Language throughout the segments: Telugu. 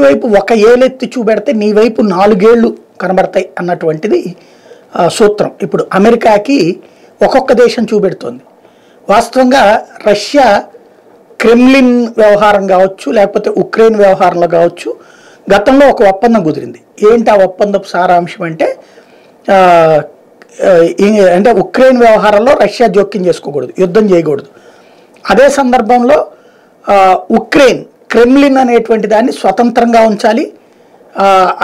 ఇటు వైపు ఒక ఏలెత్తి చూపెడితే నీ వైపు నాలుగేళ్లు కనబడతాయి అన్నటువంటిది సూత్రం ఇప్పుడు అమెరికాకి ఒక్కొక్క దేశం చూపెడుతుంది వాస్తవంగా రష్యా క్రెమ్లిన్ వ్యవహారం కావచ్చు లేకపోతే ఉక్రెయిన్ వ్యవహారంలో కావచ్చు గతంలో ఒక ఒప్పందం కుదిరింది ఏంటి ఆ ఒప్పందపు సారాంశం అంటే అంటే ఉక్రెయిన్ వ్యవహారంలో రష్యా జోక్యం చేసుకోకూడదు యుద్ధం చేయకూడదు అదే సందర్భంలో ఉక్రెయిన్ క్రెమ్లిన్ అనేటువంటి దాన్ని స్వతంత్రంగా ఉంచాలి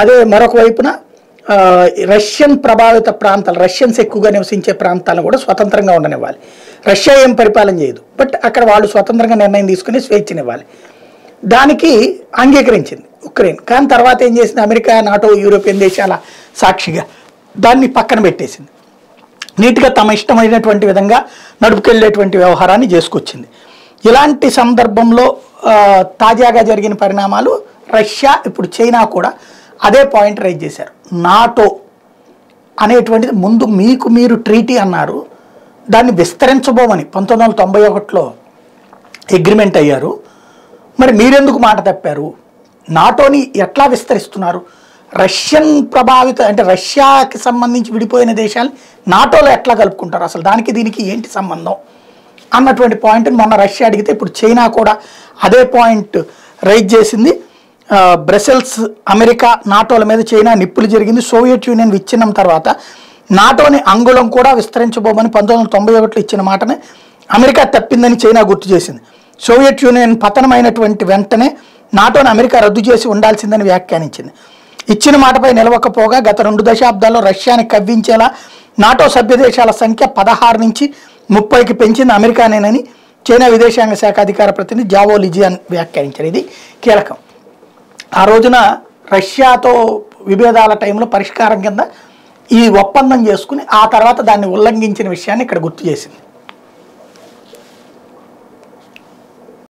అదే మరొక వైపున రష్యన్ ప్రభావిత ప్రాంతాలు రష్యన్స్ ఎక్కువగా నివసించే ప్రాంతాలను కూడా స్వతంత్రంగా ఉండనివ్వాలి రష్యా ఏం పరిపాలన చేయదు బట్ అక్కడ వాళ్ళు స్వతంత్రంగా నిర్ణయం తీసుకుని స్వేచ్ఛనివ్వాలి దానికి అంగీకరించింది ఉక్రెయిన్ కానీ తర్వాత ఏం చేసింది అమెరికా నాటో యూరోపియన్ దేశాల సాక్షిగా దాన్ని పక్కన పెట్టేసింది నీట్గా తమ ఇష్టమైనటువంటి విధంగా నడుపుకెళ్ళేటువంటి వ్యవహారాన్ని చేసుకొచ్చింది ఇలాంటి సందర్భంలో తాజాగా జరిగిన పరిణామాలు రష్యా ఇప్పుడు చైనా కూడా అదే పాయింట్ రైజ్ చేశారు నాటో అనేటువంటిది ముందు మీకు మీరు ట్రీటీ అన్నారు దాన్ని విస్తరించబోమని 1991లో అగ్రిమెంట్ అయ్యారు మరి మీరెందుకు మాట తప్పారు నాటోని ఎట్లా విస్తరిస్తున్నారు రష్యన్ ప్రభావిత అంటే రష్యాకి సంబంధించి విడిపోయిన దేశాలు నాటోలో ఎట్లా కలుపుకుంటారు అసలు దానికి దీనికి ఏంటి సంబంధం అన్నటువంటి పాయింట్ని మొన్న రష్యా అడిగితే ఇప్పుడు చైనా కూడా అదే పాయింట్ రైజ్ చేసింది బ్రసెల్స్ అమెరికా నాటోల మీద చైనా నిప్పులు జరిగింది సోవియట్ యూనియన్ విచ్ఛిన్నం తర్వాత నాటోని అంగుళం కూడా విస్తరించబోమని 1991లో ఇచ్చిన మాటనే అమెరికా తప్పిందని చైనా గుర్తు చేసింది సోవియట్ యూనియన్ పతనమైనటువంటి వెంటనే నాటోని అమెరికా రద్దు చేసి ఉండాల్సిందని వ్యాఖ్యానించింది ఇచ్చిన మాటపై నిలవకపోగా గత 2 దశాబ్దాల్లో రష్యాని కవ్వించేలా నాటో సభ్య దేశాల సంఖ్య 16 నుంచి 30కి పెంచింది అమెరికానేనని చైనా విదేశాంగ శాఖ అధికార ప్రతినిధి జావో లిజియాన్ వ్యాఖ్యానించారు ఇది కీలకం ఆ రోజున రష్యాతో విభేదాల టైంలో పరిష్కారం కింద ఈ ఒప్పందం చేసుకుని ఆ తర్వాత దాన్ని ఉల్లంఘించిన విషయాన్ని ఇక్కడ గుర్తు చేసింది